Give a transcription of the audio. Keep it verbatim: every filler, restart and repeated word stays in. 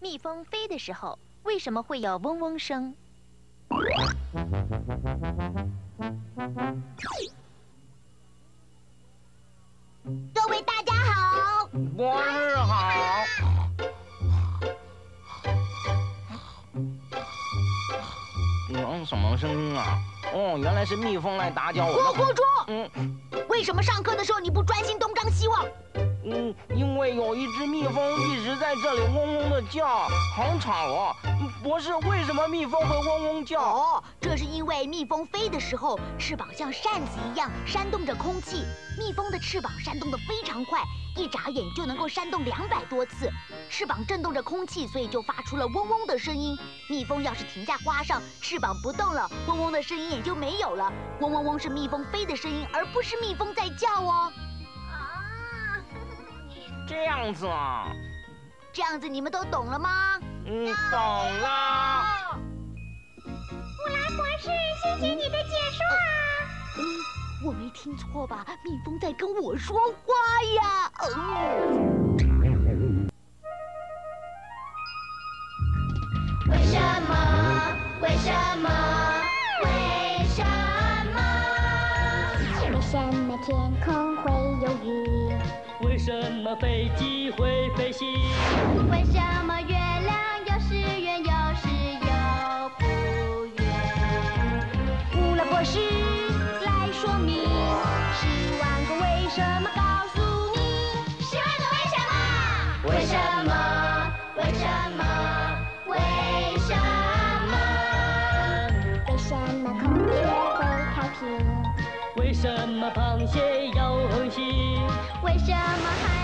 蜜蜂飞的时候为什么会有嗡嗡声？各位大家好，博士好。嗯，什么声音啊？哦，原来是蜜蜂来打搅我。郭郭猪，嗯，为什么上课的时候你不专心东张西望？ 嗯，因为有一只蜜蜂一直在这里嗡嗡的叫，好吵哦！博士，为什么蜜蜂会嗡嗡叫？哦，这是因为蜜蜂飞的时候，翅膀像扇子一样扇动着空气。蜜蜂的翅膀扇动得非常快，一眨眼就能够扇动两百多次。翅膀震动着空气，所以就发出了嗡嗡的声音。蜜蜂要是停在花上，翅膀不动了，嗡嗡的声音也就没有了。嗡嗡嗡是蜜蜂飞的声音，而不是蜜蜂在叫哦。 这样子啊，这样子你们都懂了吗？嗯，懂了。布兰博士，谢谢你的解说啊。嗯，我没听错吧？蜜蜂在跟我说话呀。嗯、为什么？为什么？为什么？为什么天空会有云？ 为什么飞机会飞行？为什么月亮有时圆有时又不圆？布兰博士来说明，十万个为什么告诉你，十万个为什么？为什么？为什么？为什么？为什么孔雀会开屏？为什么螃蟹要红心？ 为什么还？